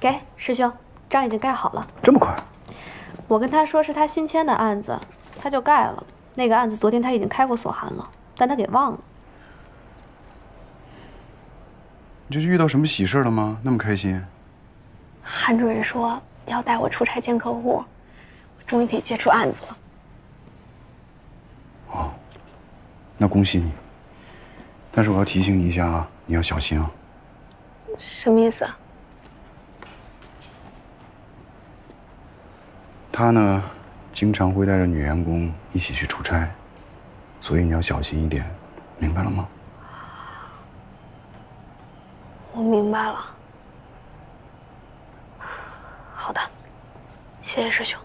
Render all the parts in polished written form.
给师兄，章已经盖好了。这么快？我跟他说是他新签的案子，他就盖了。那个案子昨天他已经开过所函了，但他给忘了。你这是遇到什么喜事了吗？那么开心？韩主任说要带我出差见客户，我终于可以接触案子了。哦，那恭喜你。但是我要提醒你一下啊，你要小心啊。什么意思啊？他呢，经常会带着女员工一起去出差，所以你要小心一点，明白了吗？我明白了。好的，谢谢师兄。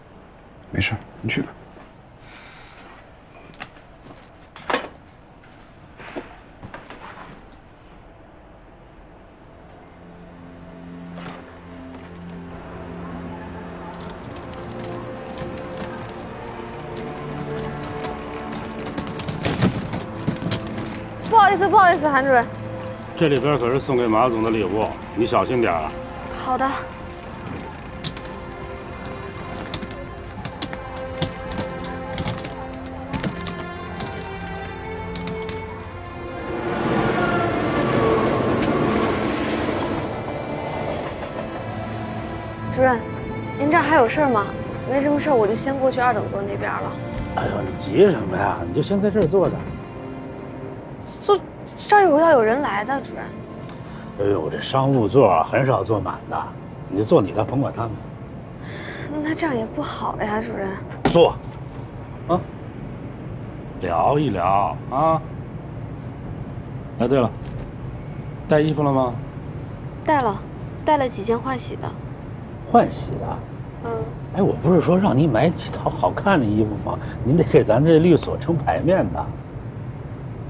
没事，你去吧。 不好意思，韩主任，这里边可是送给马总的礼物，你小心点啊。好的。主任，您这儿还有事吗？没什么事，我就先过去2等座那边了。哎呦，你急什么呀？你就先在这儿坐着。 这儿要有人来的，主任。哎呦，这商务座啊，很少坐满的，你就坐你的，甭管他们。那这样也不好呀，主任。坐，啊，聊一聊啊。哎，对了，带衣服了吗？带了，带了几件换洗的。换洗的？嗯。哎，我不是说让你买几套好看的衣服吗？您得给咱这律所撑牌面的。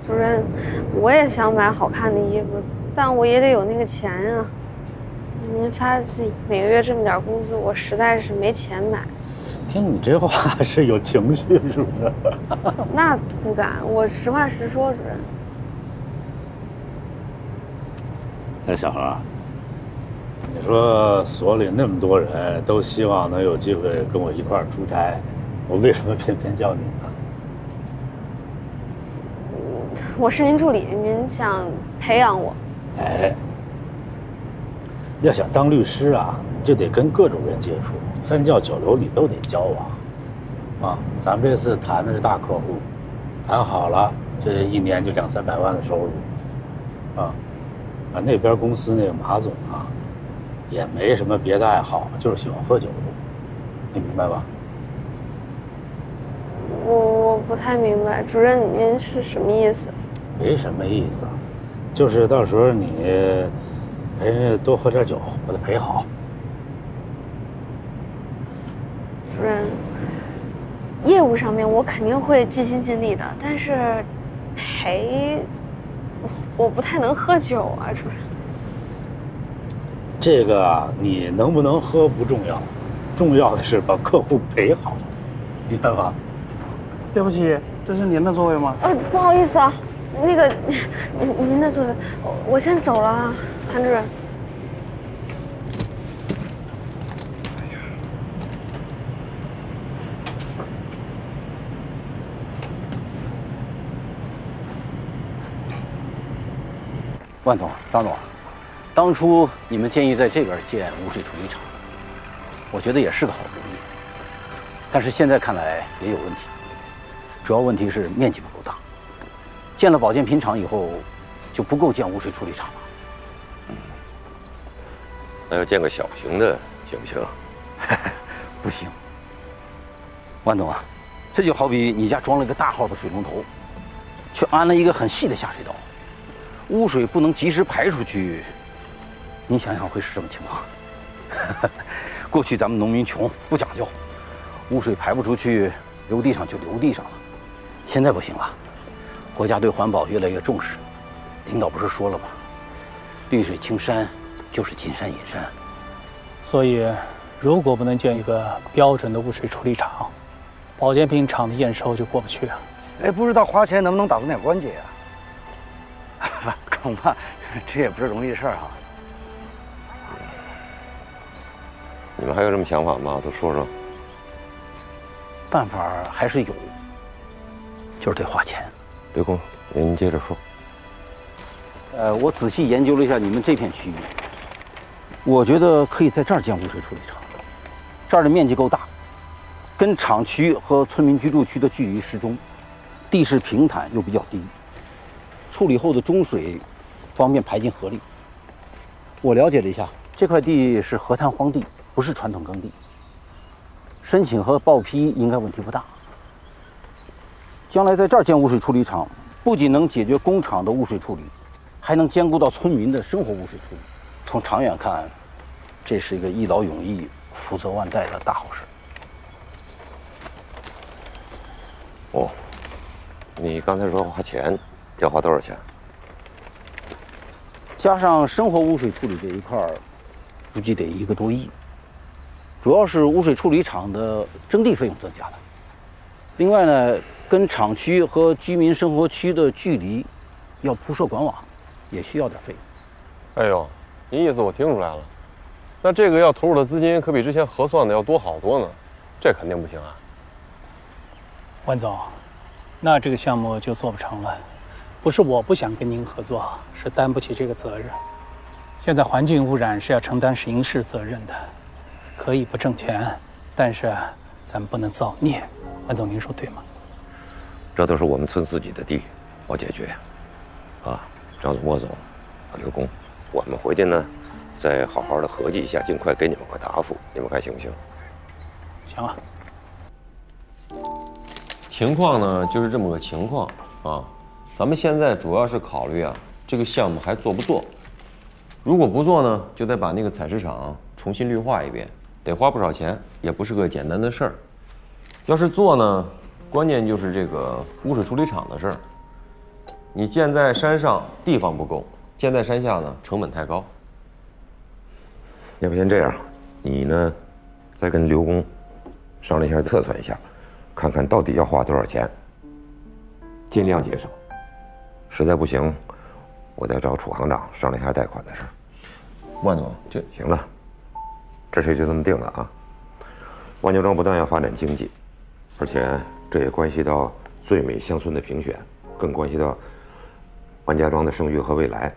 主任，我也想买好看的衣服，但我也得有那个钱呀、啊。您发这每个月这么点工资，我实在是没钱买。听你这话是有情绪是不是？那不敢，我实话实说，主任。哎，小何，你说所里那么多人都希望能有机会跟我一块儿出差，我为什么偏偏叫你呢？ 我是您助理，您想培养我？哎，要想当律师啊，你就得跟各种人接触，三教九流你都得交往。啊，咱们这次谈的是大客户，谈好了，这一年就200-300万的收入。啊，那边公司那个马总啊，也没什么别的爱好，就是喜欢喝酒，你明白吧？ 我不太明白，主任您是什么意思？没什么意思，就是到时候你陪人家多喝点酒，把他陪好。主任，业务上面我肯定会尽心尽力的，但是陪我不太能喝酒啊，主任。这个你能不能喝不重要，重要的是把客户陪好，明白吗？ 对不起，这是您的座位吗？不好意思啊，那个，您的座位，我先走了啊，韩主任。哎呀，万总、张总，当初你们建议在这边建污水处理厂，我觉得也是个好主意，但是现在看来也有问题。 主要问题是面积不够大，建了保健品厂以后，就不够建污水处理厂了。嗯，那要建个小型的行不行？不行。万总啊，这就好比你家装了一个大号的水龙头，却安了一个很细的下水道，污水不能及时排出去，你想想会是什么情况？过去咱们农民穷，不讲究，污水排不出去，流地上就流地上了。 现在不行了，国家对环保越来越重视。领导不是说了吗？绿水青山就是金山银山。所以，如果不能建一个标准的污水处理厂，保健品厂的验收就过不去啊。哎，不知道花钱能不能打动点关节啊？恐怕这也不是容易的事儿啊。你们还有什么想法吗？都说说。办法还是有，就是得花钱。刘工，您接着说。我仔细研究了一下你们这片区域，我觉得可以在这儿建污水处理厂。这儿的面积够大，跟厂区和村民居住区的距离适中，地势平坦又比较低，处理后的中水方便排进河里。我了解了一下。 这块地是河滩荒地，不是传统耕地。申请和报批应该问题不大。将来在这儿建污水处理厂，不仅能解决工厂的污水处理，还能兼顾到村民的生活污水处理。从长远看，这是一个一劳永逸、福泽万代的大好事。哦，你刚才说花钱，要花多少钱？加上生活污水处理这一块儿。 估计得1个多亿，主要是污水处理厂的征地费用增加了。另外呢，跟厂区和居民生活区的距离，要铺设管网，也需要点费用。哎呦，您意思我听出来了。那这个要投入的资金可比之前核算的要多好多呢，这肯定不行啊。万总，那这个项目就做不成了。不是我不想跟您合作，是担不起这个责任。 现在环境污染是要承担刑事责任的，可以不挣钱，但是咱们不能造孽。万总，您说对吗？这都是我们村自己的地，好解决。啊，张总、莫总、刘工，我们回去呢，再好好的合计一下，尽快给你们个答复，你们看行不行？行啊。情况呢就是这么个情况啊，咱们现在主要是考虑啊，这个项目还做不做？ 如果不做呢，就得把那个采石场重新绿化一遍，得花不少钱，也不是个简单的事儿。要是做呢，关键就是这个污水处理厂的事儿。你建在山上地方不够，建在山下呢成本太高。要不先这样，你呢再跟刘工商量一下，测算一下，看看到底要花多少钱，尽量节省。实在不行，我再找楚行长商量一下贷款的事儿。 万总，这行了，这事就这么定了啊！万家庄不但要发展经济，而且这也关系到最美乡村的评选，更关系到万家庄的声誉和未来，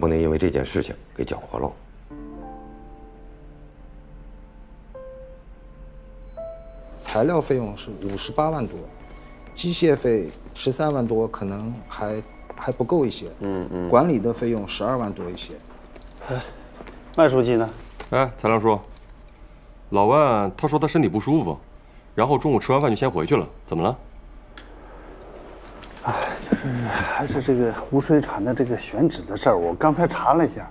不能因为这件事情给搅和了。材料费用是58万多，机械费13万多，可能还不够一些。管理的费用12万多一些。哎。 麦书记呢？哎，材料叔，老万他说他身体不舒服，然后中午吃完饭就先回去了，怎么了？哎，就是还是这个污水厂的这个选址的事儿，我刚才查了一下，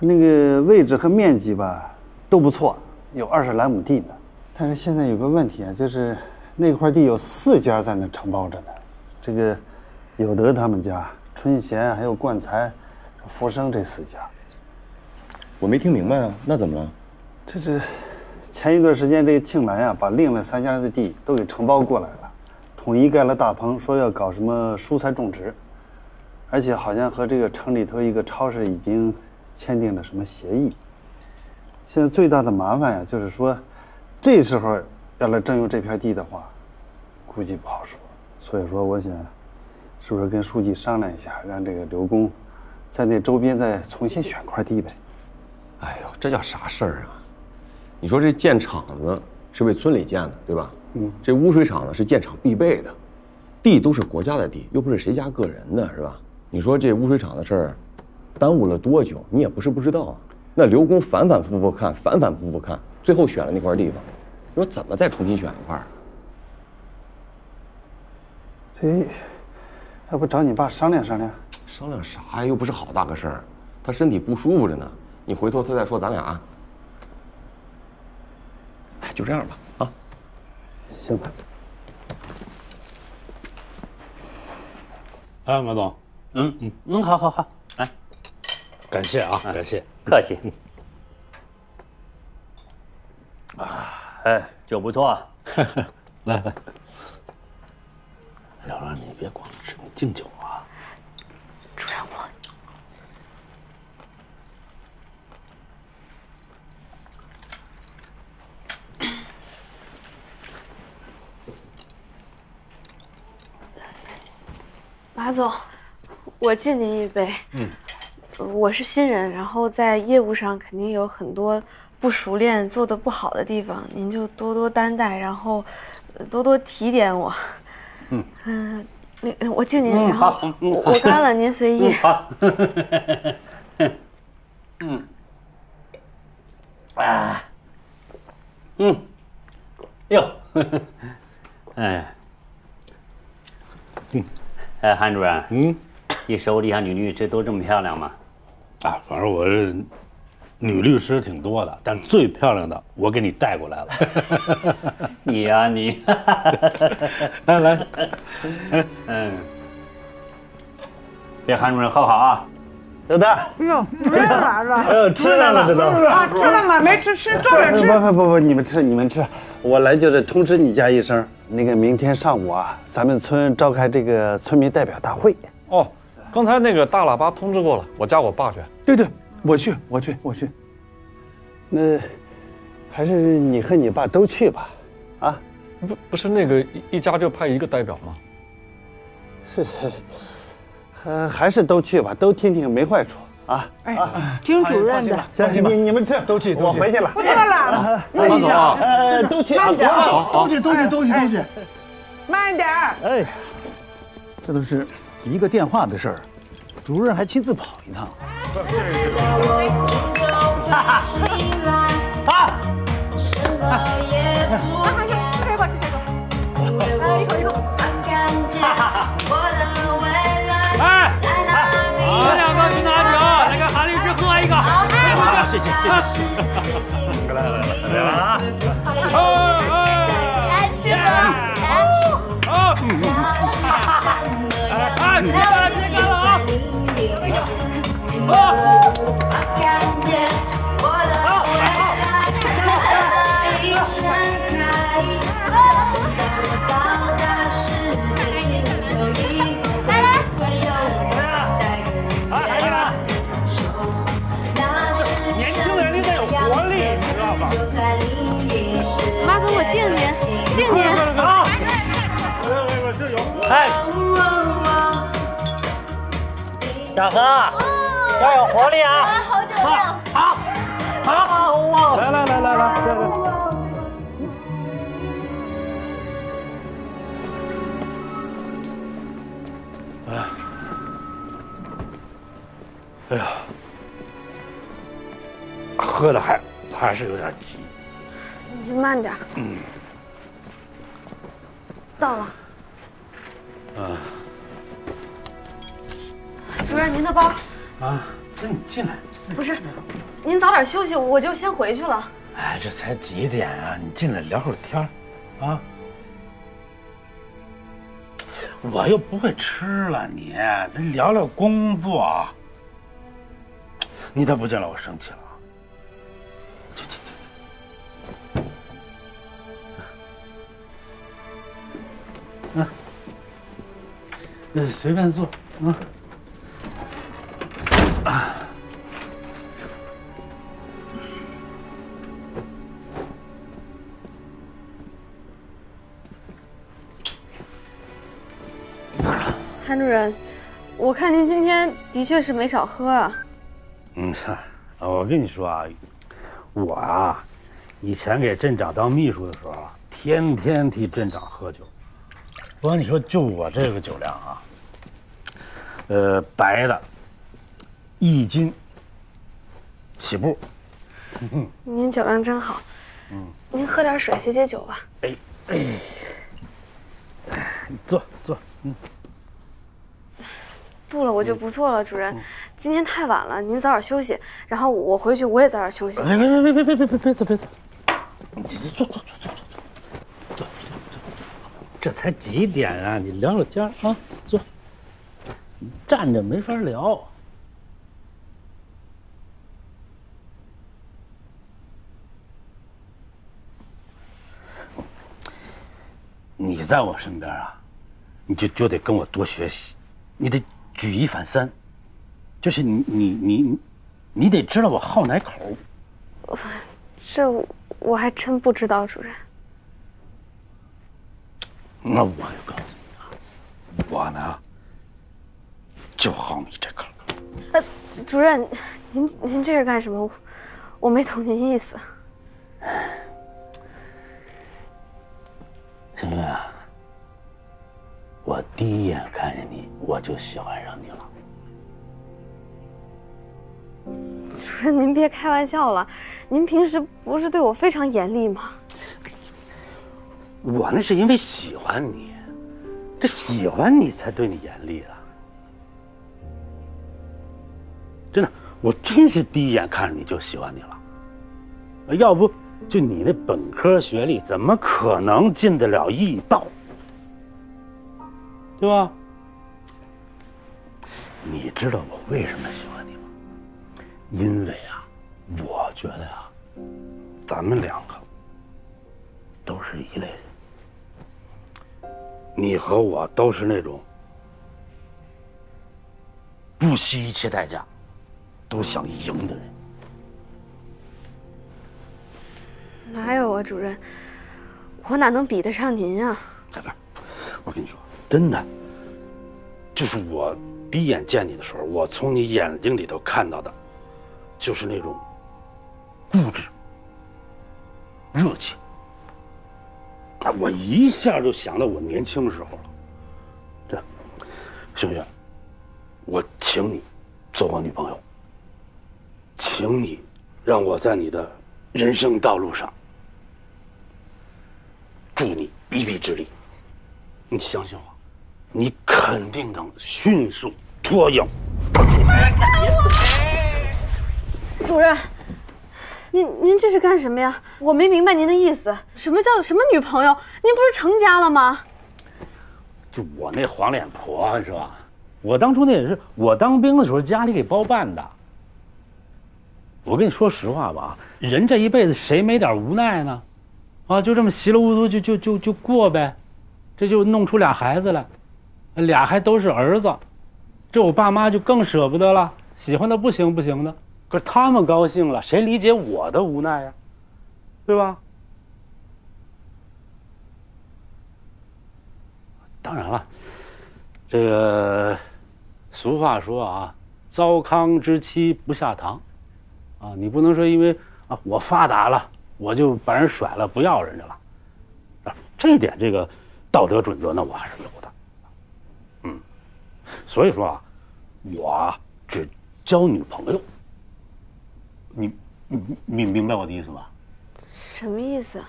那个位置和面积吧都不错，有20来亩地呢。但是现在有个问题啊，就是那块地有4家在那承包着呢，这个有德他们家、春贤还有冠才、福生这4家。 我没听明白啊，那怎么了？这前一段时间，这个庆兰呀，把另外3家的地都给承包过来了，统一盖了大棚，说要搞什么蔬菜种植，而且好像和这个城里头一个超市已经签订了什么协议。现在最大的麻烦呀，就是说，这时候要来征用这片地的话，估计不好说。所以说，我想，是不是跟书记商量一下，让这个刘工在那周边再重新选块地呗？ 哎呦，这叫啥事儿啊！你说这建厂子是为村里建的，对吧？这污水厂呢是建厂必备的，地都是国家的地，又不是谁家个人的，是吧？你说这污水厂的事儿，耽误了多久？你也不是不知道啊。那刘工反反复复看，最后选了那块地方，你说怎么再重新选一块？哎，要不找你爸商量商量？商量啥呀？又不是好大个事儿，他身体不舒服着呢。 你回头他再说咱俩啊，哎，就这样吧啊，行吧。哎，马总，好，来，感谢啊，感谢，客气。哎，酒不错啊，来，老让你别光吃，你敬酒啊。主任我。马总，我敬您一杯。嗯，我是新人，然后在业务上肯定有很多不熟练、做得不好的地方，您就多多担待，然后多多提点我。嗯嗯，我敬您，然后我干了，您随意。好。嗯。啊。嗯。哟。哎。 嗯，哎，韩主任，嗯，你手底下女律师都这么漂亮吗？啊，反正我女律师挺多的，但最漂亮的我给你带过来了。你呀，你，来来，嗯，对韩主任喝好啊。老大，哎呦，不认玩了，哎呦，吃来了这都啊，吃了吗？没吃，吃坐着吃。不，你们吃，你们吃，我来就是通知你家一声。 那个明天上午啊，咱们村召开这个村民代表大会。哦，刚才那个大喇叭通知过了，我叫我爸去。对，我去。那还是你和你爸都去吧，啊？不是那个一家就派一个代表吗？是，还是都去吧，都听听没坏处啊。哎，听主任的。行，你们这都去，我回去了。不错了。 慢走啊！都去，慢点，都去，慢点。哎，这都是一个电话的事儿，主任还亲自跑一趟。吃水果，一口。哎，你们两个去拿酒，来跟韩律师喝一个。 谢谢，来了啊！哎，吃吧！好，哎，别把这干了啊！哎，小何，要有活力啊！好酒量，好，来，哎呀，喝的还是有点急。你慢点。嗯。到了。 啊，主任，您的包啊，那你进来。不是，您早点休息，我就先回去了。哎，这才几点啊？你进来聊会儿天儿，啊？我又不会吃了，你咱聊聊工作啊。你再不进来，我生气了啊！进。啊。 随便坐啊！韩主任，我看您今天的确是没少喝啊。嗯，我跟你说啊，我啊，以前给镇长当秘书的时候，天天替镇长喝酒。 我跟你说，就我这个酒量啊，白的，1斤起步。您酒量真好，嗯，您喝点水解解酒吧。哎，坐，嗯。不了，我就不坐了，主任，今天太晚了，您早点休息，然后我回去我也早点休息。别走，坐。 这才几点啊？你聊聊天啊，坐。站着没法聊。你在我身边啊，你就得跟我多学习，你得举一反三，就是你得知道我好哪口。这我还真不知道，主任。 那我就告诉你啊，我呢，就好你这个。主任，您这是干什么？我没懂您意思。沈月啊，我第一眼看见你，我就喜欢上你了。 主任，您别开玩笑了，您平时不是对我非常严厉吗？我那是因为喜欢你，这喜欢你才对你严厉啊！真的，我真是第一眼看着你就喜欢你了，要不就你那本科学历，怎么可能进得了艺道？对吧？你知道我为什么喜欢你？ 因为啊，我觉得啊，咱们两个都是一类人。你和我都是那种不惜一切代价都想赢的人。哪有啊，主任？我哪能比得上您啊？哎，不是，我跟你说，真的，就是我第一眼见你的时候，我从你眼睛里头看到的。 就是那种固执、热情，我一下就想到我年轻时候了。对，沈月，我请你做我女朋友，请你让我在你的人生道路上助你一臂之力。你相信我，你肯定能迅速脱颖而出。 主任，您这是干什么呀？我没明白您的意思。什么叫什么女朋友？您不是成家了吗？就我那黄脸婆是吧？我当初那也是我当兵的时候家里给包办的。我跟你说实话吧，人这一辈子谁没点无奈呢？啊，就这么稀里糊涂就过呗，这就弄出俩孩子来，俩还都是儿子，这我爸妈就更舍不得了，喜欢的不行的。 可是他们高兴了，谁理解我的无奈呀？对吧？当然了，这个俗话说啊，“糟糠之妻不下堂”，啊，你不能说因为啊我发达了，我就把人甩了，不要人家了，啊，这点这个道德准则呢，我还是有的，嗯，所以说啊，我只交女朋友。 你明白我的意思吗？什么意思？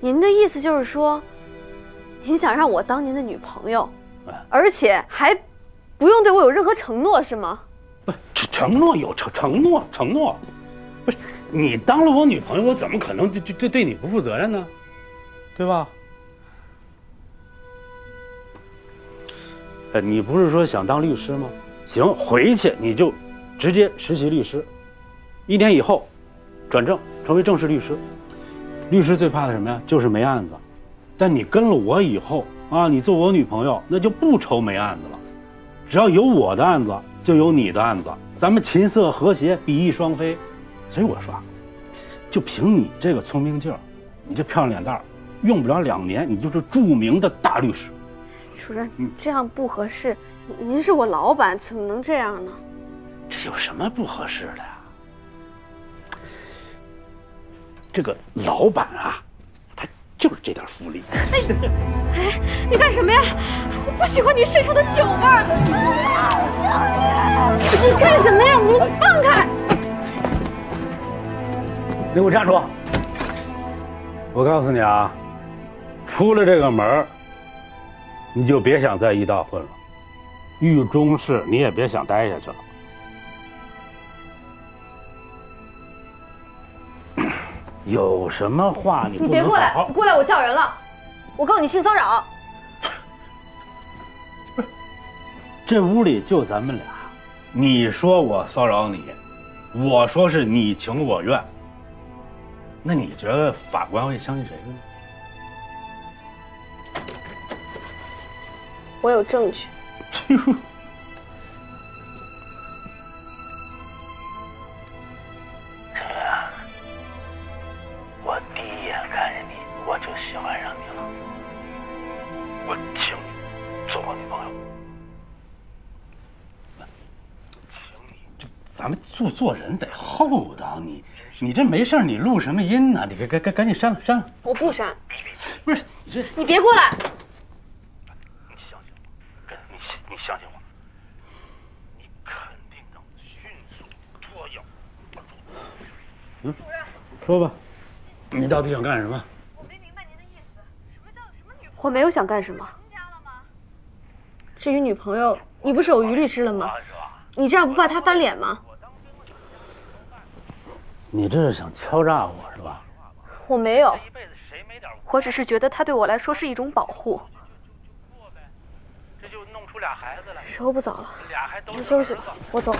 您的意思就是说，您想让我当您的女朋友，而且还不用对我有任何承诺，是吗？不，承诺有承诺，不是你当了我女朋友，我怎么可能对你不负责任呢？对吧？你不是说想当律师吗？行，回去你就直接实习律师。 1年以后，转正成为正式律师。律师最怕的什么呀？就是没案子。但你跟了我以后啊，你做我女朋友，那就不愁没案子了。只要有我的案子，就有你的案子，咱们琴瑟和谐，比翼双飞。所以我说，就凭你这个聪明劲儿，你这漂亮脸蛋儿，用不了2年，你就是著名的大律师。主任，这样不合适。您是我老板，怎么能这样呢？这有什么不合适的呀？ 这个老板啊，他就是这点福利。哎，你干什么呀？我不喜欢你身上的酒味儿！救命！你干什么呀？你放开！你给我站住！我告诉你啊，出了这个门你就别想在医大混了，狱中事你也别想待下去了。 有什么话你别过来！你过来，我叫人了，我告你性骚扰。不是，这屋里就咱们俩，你说我骚扰你，我说是你情我愿。那你觉得法官会相信谁呢？我有证据。咱们做人得厚道，你这没事你录什么音呢？你赶紧删了删了！我不删，不是你这你别过来！你相信我，你相信我，你肯定能迅速捉妖。嗯，说吧，你到底想干什么？我没明白您的意思，什么叫什么女？我没有想干什么。至于女朋友，你不是有余力之了吗？ 你这样不怕他翻脸吗？你这是想敲诈我是吧？我没有，我只是觉得他对我来说是一种保护。这就弄出俩孩子来。时候不早了，你休息吧，我走了。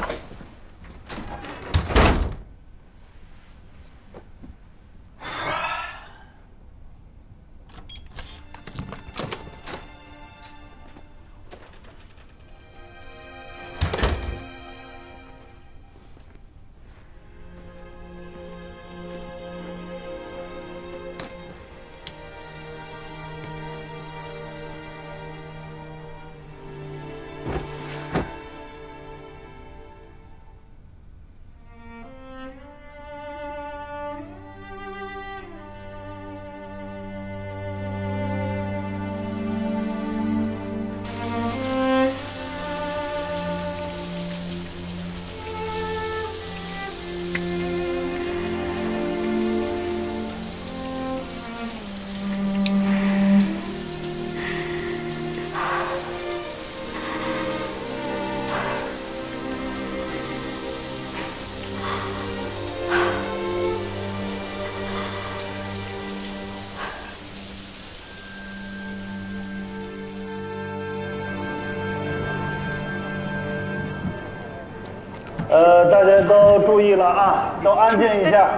大家都注意了啊，都安静一下，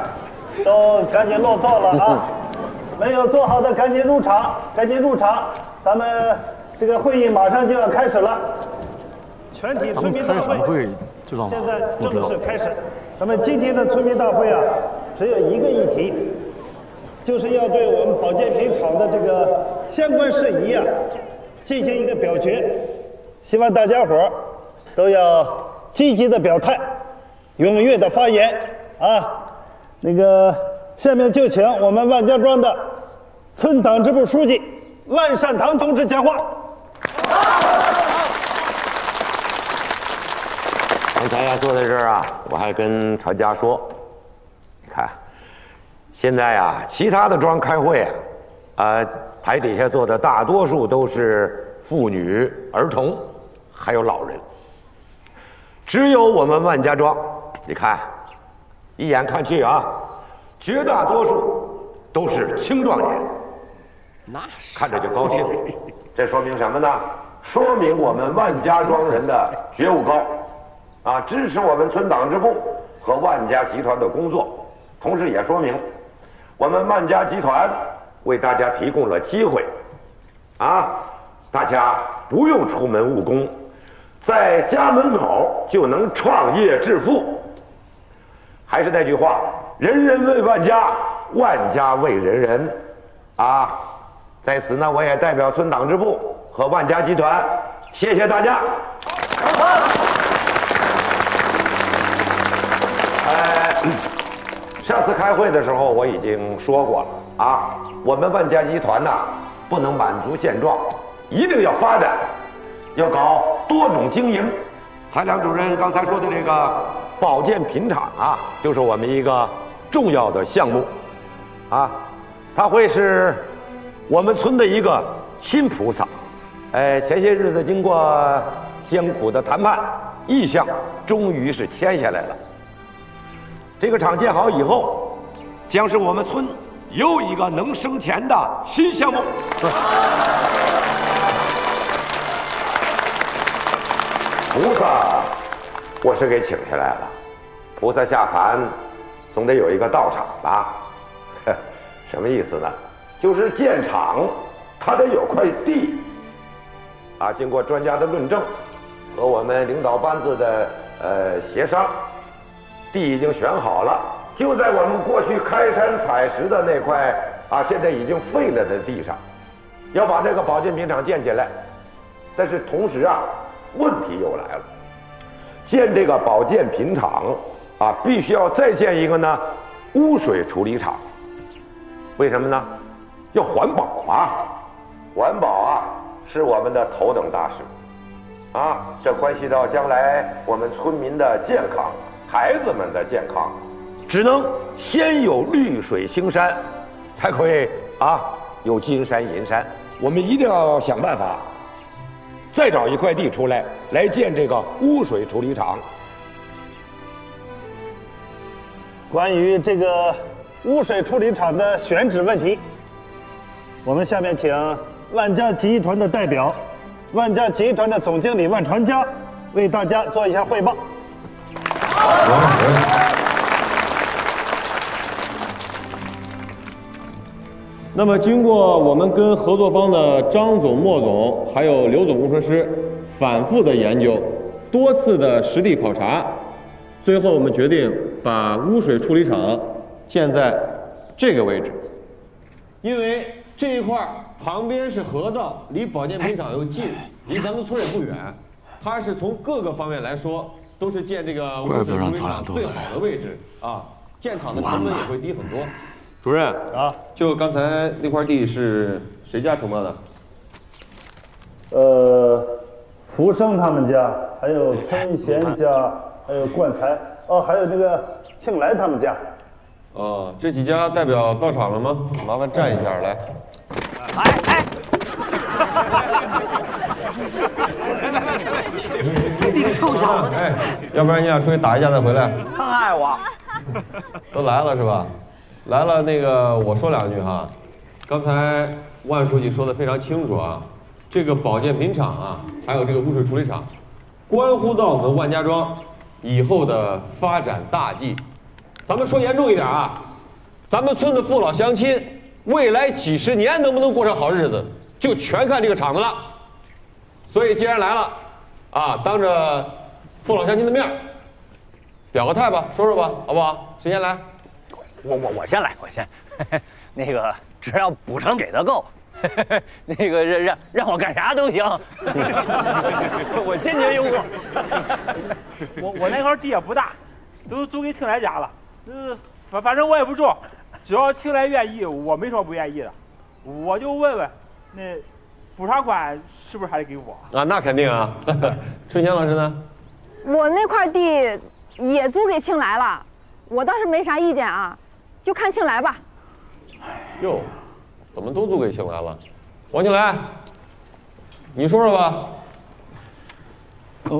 都赶紧落座了啊！没有坐好的赶紧入场，赶紧入场，咱们这个会议马上就要开始了。全体村民大会，现在正式开始。咱们今天的村民大会啊，只有一个议题，就是要对我们保健品厂的这个相关事宜啊，进行一个表决。希望大家伙都要 积极的表态，踊跃的发言啊！那个，下面就请我们万家庄的村党支部书记万善堂同志讲话。刚才呀，坐在这儿啊，我还跟传家说，你看，现在呀，其他的庄开会啊，台底下坐的大多数都是妇女、儿童，还有老人。 只有我们万家庄，你看，一眼看去啊，绝大多数都是青壮年，那是看着就高兴。这说明什么呢？说明我们万家庄人的觉悟高，啊，支持我们村党支部和万家集团的工作，同时也说明我们万家集团为大家提供了机会，啊，大家不用出门务工。 在家门口就能创业致富。还是那句话，人人为万家，万家为人人，啊！在此呢，我也代表村党支部和万家集团，谢谢大家。上次开会的时候我已经说过了啊，我们万家集团呢，不能满足现状，一定要发展。 要搞多种经营，蔡良主任刚才说的这个保健品厂啊，就是我们一个重要的项目，啊，它会是我们村的一个新菩萨。前些日子经过艰苦的谈判，意向终于是签下来了。这个厂建好以后，将是我们村又一个能生钱的新项目。菩萨，我是给请下来了。菩萨下凡，总得有一个道场吧？什么意思呢？就是建厂，他得有块地。啊，经过专家的论证和我们领导班子的协商，地已经选好了，就在我们过去开山采石的那块啊，现在已经废了的地上，要把这个保健品厂建起来。但是同时啊。 问题又来了，建这个保健品厂啊，必须要再建一个呢污水处理厂。为什么呢？要环保嘛。环保啊，是我们的头等大事。 啊，这关系到将来我们村民的健康，孩子们的健康，只能先有绿水青山，才可以啊有金山银山。我们一定要想办法，再找一块地出来，来建这个污水处理厂。关于这个污水处理厂的选址问题，我们下面请万家集团的代表。 万家集团的总经理万传佳为大家做一下汇报。那么，经过我们跟合作方的张总、莫总还有刘总工程师反复的研究，多次的实地考察，最后我们决定把污水处理厂建在这个位置，因为这一块儿。 旁边是河道，离保健品厂又近，离咱们村也不远。它是从各个方面来说，都是建这个污水处理厂最好的位置啊，建厂的成本也会低很多。主任啊，就刚才那块地是谁家承包的？福生他们家，还有春贤家，还有冠才，哦，还有那个庆来他们家。哦，这几家代表到场了吗？麻烦站一下来。 哎！你个臭小子！哎，要不然你俩出去打一架再回来。看爱我。都来了是吧？来了，那个我说两句哈。刚才万书记说的非常清楚啊，这个保健品厂啊，还有这个污水处理厂，关乎到我们万家庄以后的发展大计。咱们说严重一点啊，咱们村的父老乡亲。 未来几十年能不能过上好日子，就全看这个厂子了。所以既然来了，啊，当着父老乡亲的面表个态吧，说说吧，好不好？谁先来？我先来，我先。那个只要补偿给的够，那个让我干啥都行。我坚决拥护。我那块地也不大，都租给庆来家了。反正我也不住。 只要青来愿意，我没什么不愿意的，我就问问，那补偿款是不是还得给我啊？那肯定啊。春贤老师呢？我那块地也租给青来了，我倒是没啥意见啊，就看青来吧。哟，怎么都租给青来了？王青来，你说说吧。我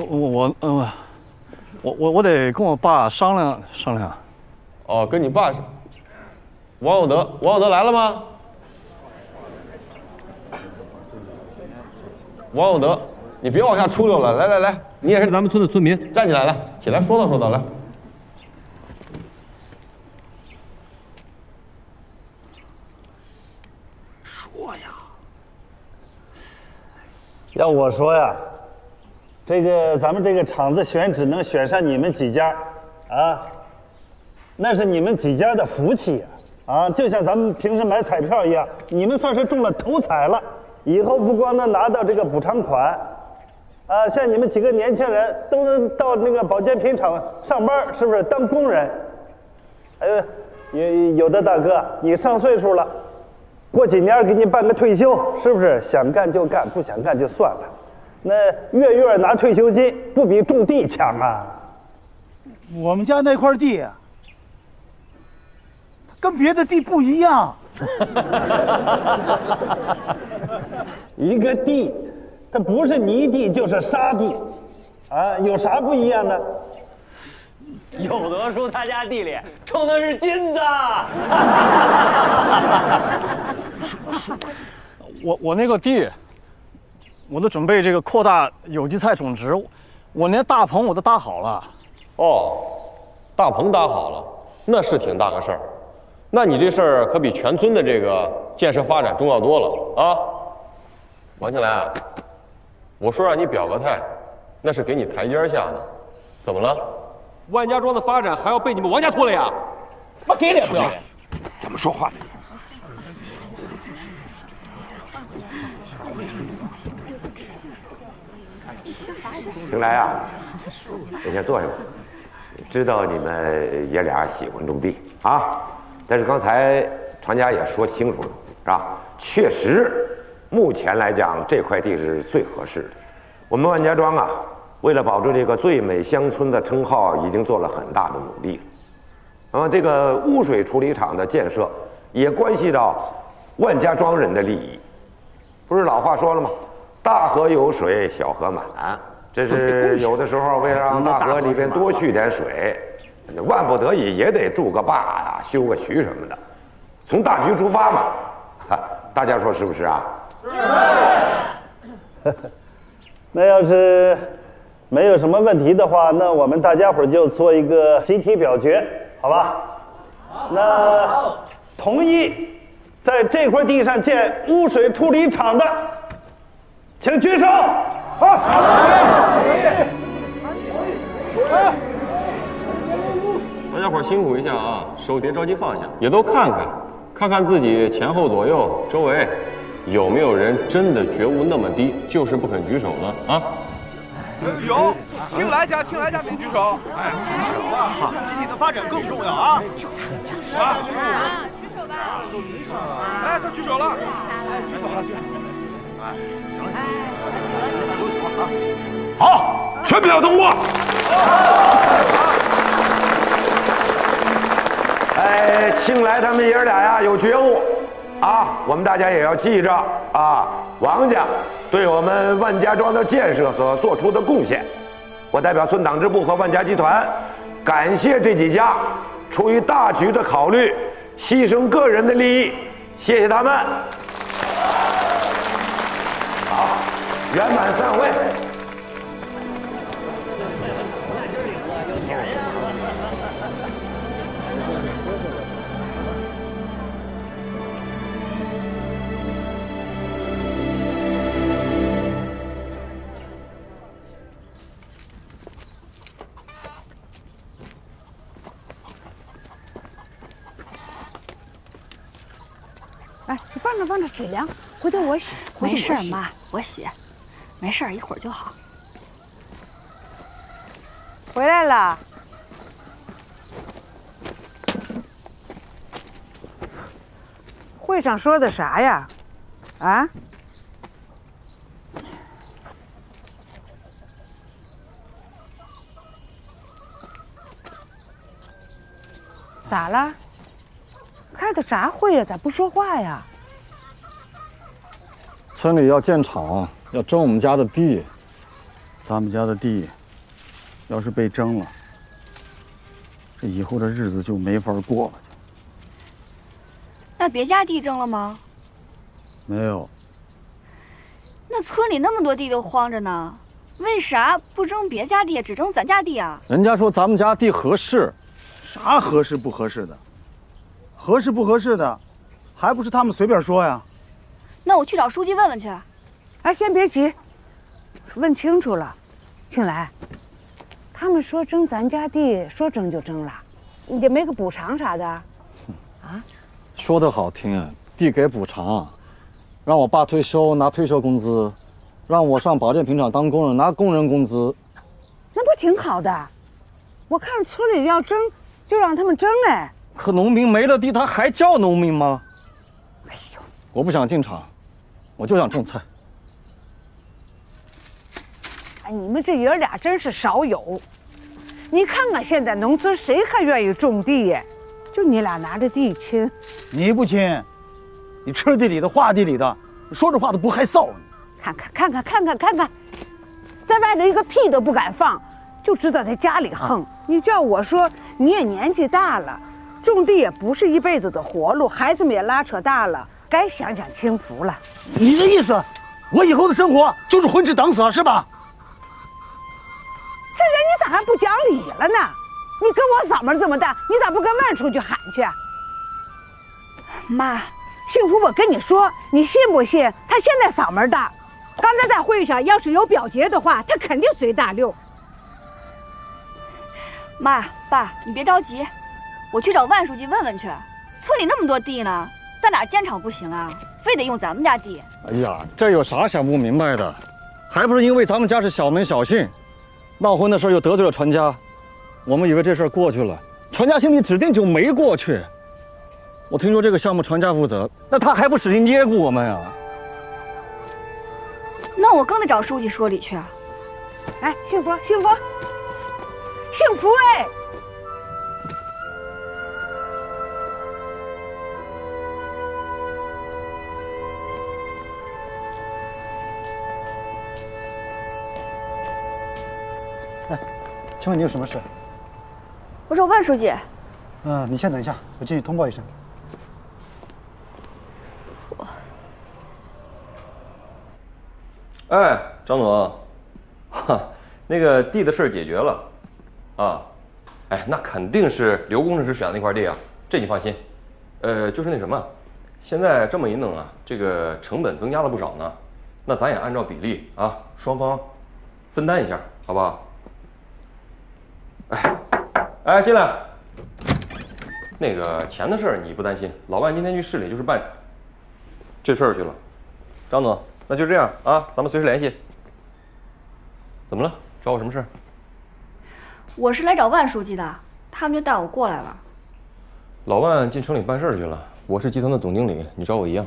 得跟我爸商量商量。哦，跟你爸。 王有德来了吗？王有德，你别往下出溜了，来，你也是咱们村的村民，站起来，来，起来说道说道，来。说呀，要我说呀，这个咱们这个厂子选址能选上你们几家，啊，那是你们几家的福气呀。 啊，就像咱们平时买彩票一样，你们算是中了头彩了。以后不光能拿到这个补偿款，啊，像你们几个年轻人都能到那个保健品厂上班，是不是当工人？有的大哥，你上岁数了，过几年给你办个退休，是不是？想干就干，不想干就算了。那月拿退休金，不比种地强啊？我们家那块地啊。 跟别的地不一样，一个地，它不是泥地就是沙地，啊，有啥不一样的？有德叔他家地里种的是金子。我那个地，我都准备这个扩大有机菜种植，我连大棚我都搭好了。哦，大棚搭好了，那是挺大个事儿。 那你这事儿可比全村的这个建设发展重要多了啊！王庆来啊，我说让你表个态，那是给你台阶下的，怎么了？万家庄的发展还要被你们王家拖累啊？他妈给脸不要脸！怎么说话呢？你？庆来啊，我先坐下吧。知道你们爷俩喜欢种地啊，但是刚才常家也说清楚了，是吧？确实，目前来讲这块地是最合适的。我们万家庄啊，为了保住这个最美乡村的称号，已经做了很大的努力了。 啊，这个污水处理厂的建设也关系到万家庄人的利益，不是老话说了吗？大河有水，小河满。这是有的时候为了让大河里边多蓄点水，万不得已也得筑个坝啊，修个渠什么的，从大局出发嘛。哈，大家说是不是啊？是。那要是没有什么问题的话，那我们大家伙就做一个集体表决。 好吧，那同意在这块地上建污水处理厂的，请举手。好，大家伙辛苦一下啊，手别着急放下，也都看看自己前后左右周围有没有人真的觉悟那么低，就是不肯举手呢啊。 有，听来家，听来家，没举手。哎，举手啊！集体的发展更重要啊！就他，啊，举手吧，举手吧！哎，他举手了，哎，举手了，举手。哎，行了行了，都行了啊！好，全票通过。哎，听来他们爷俩呀有觉悟啊，我们大家也要记着啊。 王家对我们万家庄的建设所做出的贡献，我代表村党支部和万家集团，感谢这几家出于大局的考虑，牺牲个人的利益，谢谢他们。好，圆满散会。水凉，回头我洗。没事，妈，我洗，没事，一会儿就好。回来了。会上说的啥呀？啊？咋了？开的啥会呀？咋不说话呀？ 村里要建厂，要争我们家的地。咱们家的地，要是被争了，这以后的日子就没法过了。那别家地争了吗？没有。那村里那么多地都荒着呢，为啥不争别家地，只争咱家地啊？人家说咱们家地合适，啥合适不合适的？合适不合适的，还不是他们随便说呀？ 那我去找书记问问去。哎，先别急，问清楚了。庆来，他们说争咱家地，说争就争了，也没个补偿啥的。啊？说的好听，地给补偿，让我爸退休拿退休工资，让我上保健品厂当工人拿工人工资，那不挺好的？我看着村里要争，就让他们争哎。可农民没了地，他还叫农民吗？哎呦，我不想进厂。 我就想种菜。哎，你们这爷俩真是少有！你看看现在农村谁还愿意种地呀？就你俩拿着地亲。你不亲，你吃地里的，画地里的，说这话都不害臊你。看看，在外头一个屁都不敢放，就知道在家里横。你叫我说，你也年纪大了，种地也不是一辈子的活路，孩子们也拉扯大了。 该享享清福了。你的意思，我以后的生活就是混吃等死，是吧？这人你咋还不讲理了呢？你跟我嗓门这么大，你咋不跟外出去喊去？妈，幸福，我跟你说，你信不信？他现在嗓门大，刚才在会上要是有表决的话，他肯定随大溜。妈，爸，你别着急，我去找万书记问问去。村里那么多地呢。 在哪建厂不行啊？非得用咱们家地？哎呀，这有啥想不明白的？还不是因为咱们家是小门小姓，闹婚的事又得罪了传家，我们以为这事儿过去了，传家心里指定就没过去。我听说这个项目传家负责，那他还不使劲捏咕我们呀？那我更得找书记说理去啊！哎，幸福，幸福，幸福哎！ 请问你有什么事？我找万书记。你先等一下，我进去通报一声。哎，张总，哈，那个地的事解决了，啊，哎，那肯定是刘工程师选的那块地啊，这你放心。就是那什么，现在这么一弄啊，这个成本增加了不少呢，那咱也按照比例啊，双方分担一下，好不好？ 哎，哎，进来。那个钱的事儿你不担心，老万今天去市里就是办这事儿去了。张总，那就这样啊，咱们随时联系。怎么了？找我什么事？我是来找万书记的，他们就带我过来了。老万进城里办事儿去了，我是集团的总经理，你找我一样。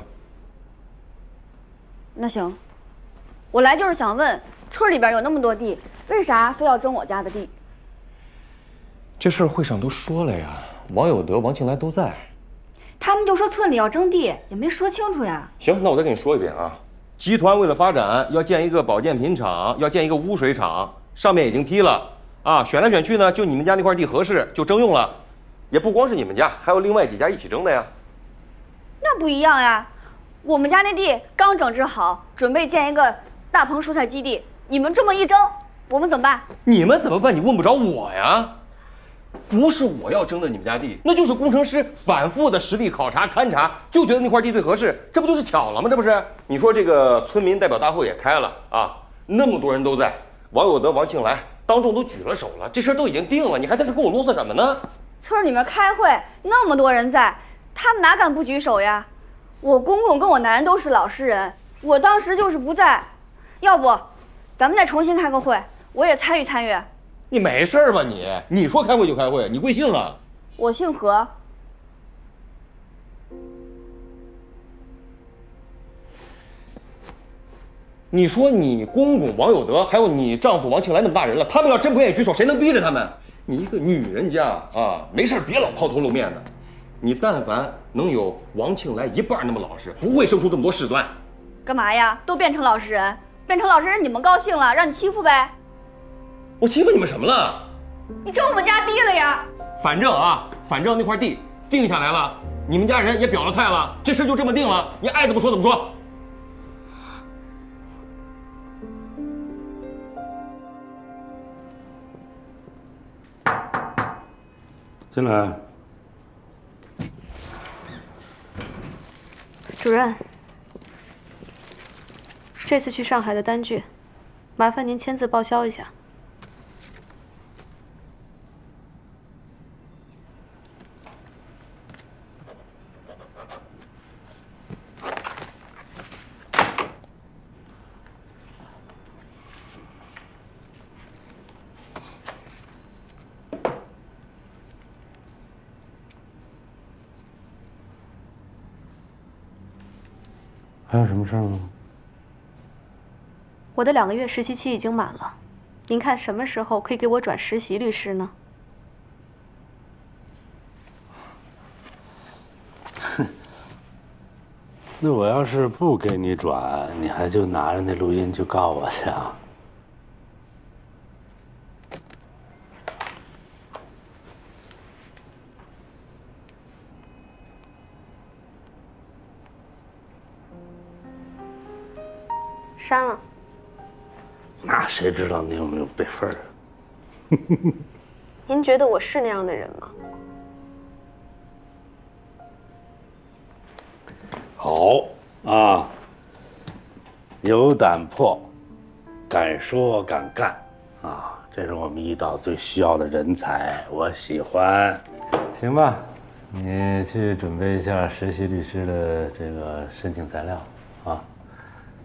那行，我来就是想问，村里边有那么多地，为啥非要争我家的地？ 这事儿会上都说了呀，王有德、王庆来都在，他们就说村里要征地，也没说清楚呀。行，那我再跟你说一遍啊，集团为了发展，要建一个保健品厂，要建一个污水厂，上面已经批了啊。选来选去呢，就你们家那块地合适，就征用了。也不光是你们家，还有另外几家一起征的呀。那不一样呀，我们家那地刚整治好，准备建一个大棚蔬菜基地，你们这么一征，我们怎么办？你们怎么办？你问不着我呀。 不是我要争的你们家地，那就是工程师反复的实地考察勘察，就觉得那块地最合适，这不就是巧了吗？这不是？你说这个村民代表大会也开了啊，那么多人都在，王有德、王庆来当众都举了手了，这事儿都已经定了，你还在这跟我啰嗦什么呢？村里面开会那么多人在，他们哪敢不举手呀？我公公跟我男人都是老实人，我当时就是不在，要不咱们再重新开个会，我也参与参与。 你没事儿吧你？你说开会就开会，你贵姓啊？我姓何。你说你公公王有德，还有你丈夫王庆来那么大人了，他们要真不愿意举手，谁能逼着他们？你一个女人家啊，没事别老抛头露面的。你但凡能有王庆来一半那么老实，不会生出这么多事端。干嘛呀？都变成老实人，变成老实人你们高兴了，让你欺负呗。 我欺负你们什么了？你争我们家地了呀！反正啊，反正那块地定下来了，你们家人也表了态了，这事就这么定了。你爱怎么说怎么说。进来。主任，这次去上海的单据，麻烦您签字报销一下。 还有什么事儿吗？我的2个月实习期已经满了，您看什么时候可以给我转实习律师呢？那我要是不给你转，你还就拿着那录音就告我去啊？删了，那谁知道你有没有备份啊？您觉得我是那样的人吗？好啊，有胆魄，敢说敢干啊，这是我们医道最需要的人才，我喜欢。行吧，你去准备一下实习律师的这个申请材料啊。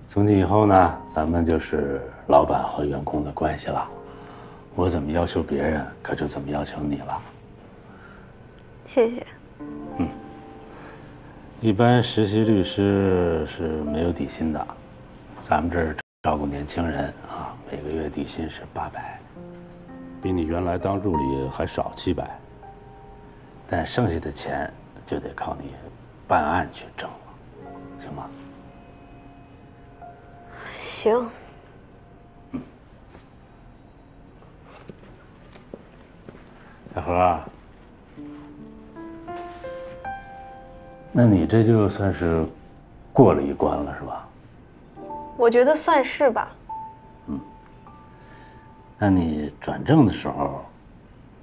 从今以后呢，咱们就是老板和员工的关系了，我怎么要求别人，可就怎么要求你了。谢谢。嗯，一般实习律师是没有底薪的，咱们这儿照顾年轻人啊，每个月底薪是800，比你原来当助理还少700。但剩下的钱就得靠你办案去挣了，行吗？行。 小何，那你这就算是过了一关了，是吧？我觉得算是吧。嗯，那你转正的时候，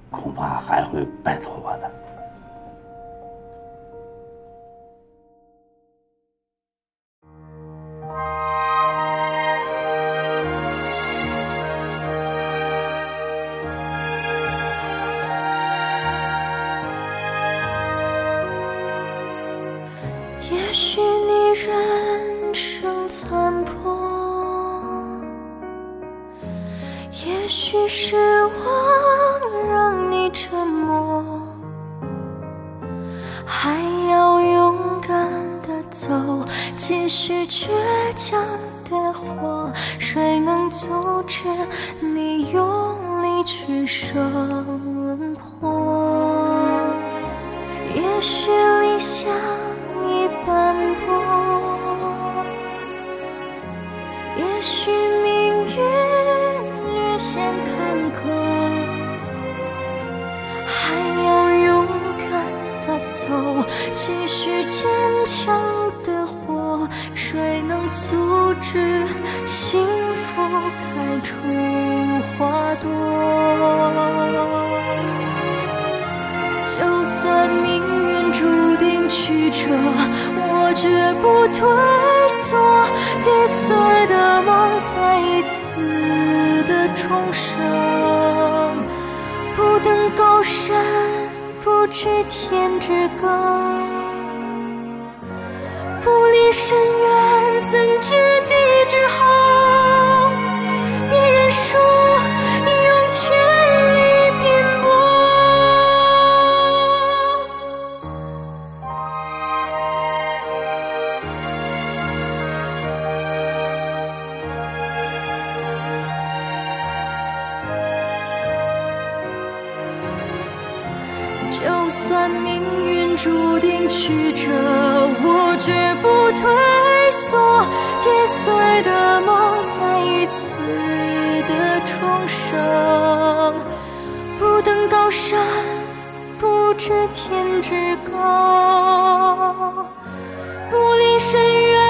恐怕还会拜托我的。知天之高，不临深渊。